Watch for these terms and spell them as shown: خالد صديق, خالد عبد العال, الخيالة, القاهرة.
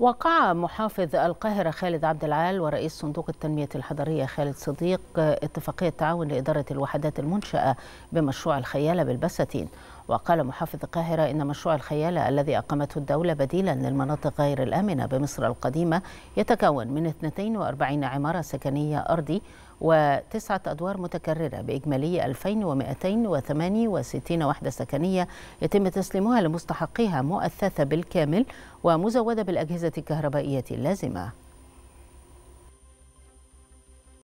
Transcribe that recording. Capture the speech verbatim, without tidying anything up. وقع محافظ القاهرة خالد عبد العال ورئيس صندوق التنمية الحضرية خالد صديق اتفاقية تعاون لإدارة الوحدات المنشأة بمشروع الخيالة بالبساتين. وقال محافظ القاهرة إن مشروع الخيالة الذي أقامته الدولة بديلا للمناطق غير الآمنة بمصر القديمة يتكون من اثنتين وأربعين عمارة سكنية أرضي وتسعة أدوار متكررة بإجمالي ألفين ومئتين وثمانية وستين وحدة سكنية يتم تسليمها لمستحقيها مؤثثة بالكامل ومزودة بالأجهزة الكهربائية اللازمة.